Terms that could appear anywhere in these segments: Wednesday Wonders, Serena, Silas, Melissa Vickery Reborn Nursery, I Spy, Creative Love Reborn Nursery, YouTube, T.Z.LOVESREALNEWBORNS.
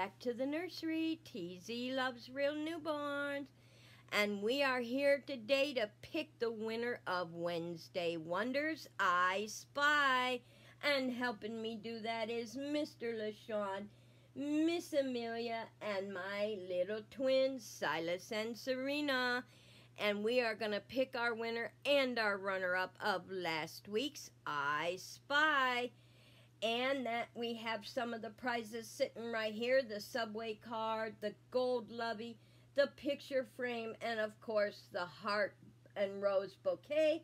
back to the nursery. TZ loves real newborns. And we are here today to pick the winner of Wednesday Wonders, I Spy. And helping me do that is Mr. LaShawn, Miss Amelia, and my little twins, Silas and Serena. And we are going to pick our winner and our runner-up of last week's I Spy. And that we have some of the prizes sitting right here. The subway card, the gold lovey, the picture frame, and of course the heart and rose bouquet,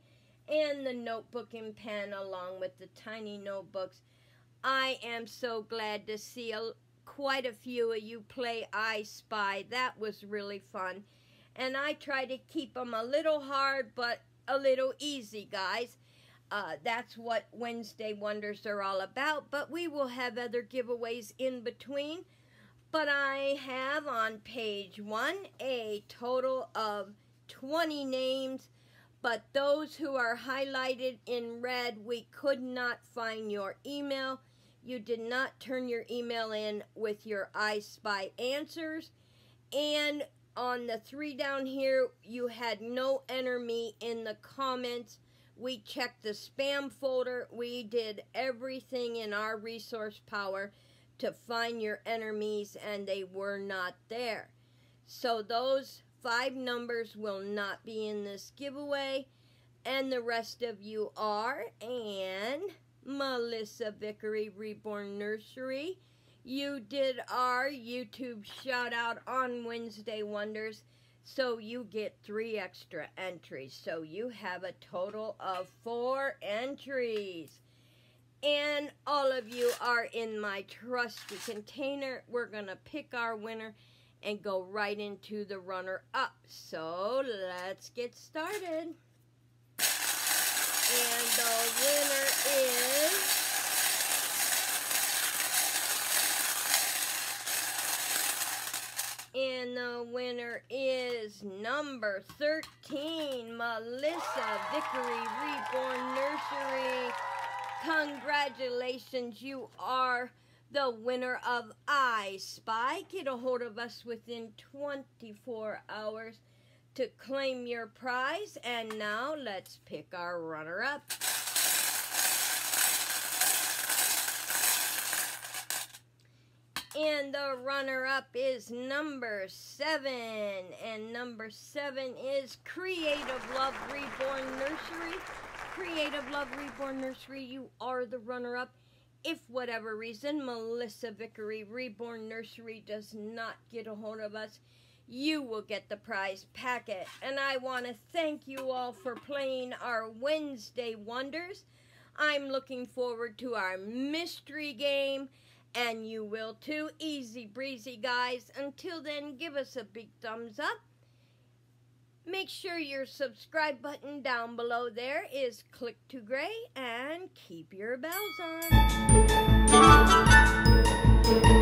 and the notebook and pen along with the tiny notebooks. I am so glad to see quite a few of you play I Spy. That was really fun. And I try to keep them a little hard but a little easy, guys. That's what Wednesday Wonders are all about, but we will have other giveaways in between. But I have on page 1 a total of 20 names, but those who are highlighted in red, we could not find your email. You did not turn your email in with your I Spy answers. And on the 3 down here, you had no enter me in the comments. We checked the spam folder. We did everything in our resource power to find your enemies, and they were not there. So those 5 numbers will not be in this giveaway, and the rest of you are. And Melissa Vickery Reborn Nursery, you did our YouTube shout out on Wednesday Wonders, so you get 3 extra entries. So you have a total of 4 entries. And all of you are in my trusty container. We're going to pick our winner and go right into the runner-up. So let's get started. And the winner is number 13, Melissa Vickery Reborn Nursery. Congratulations, you are the winner of I Spy. Get a hold of us within 24 hours to claim your prize. And now let's pick our runner-up. And the runner-up is number 7. And number 7 is Creative Love Reborn Nursery. Creative Love Reborn Nursery, you are the runner-up. If whatever reason Melissa Vickery Reborn Nursery does not get a hold of us, you will get the prize packet. And I want to thank you all for playing our Wednesday Wonders. I'm looking forward to our mystery game. And you will too. Easy breezy, guys. Until then, give us a big thumbs up. Make sure your subscribe button down below there is click to gray, and keep your bells on.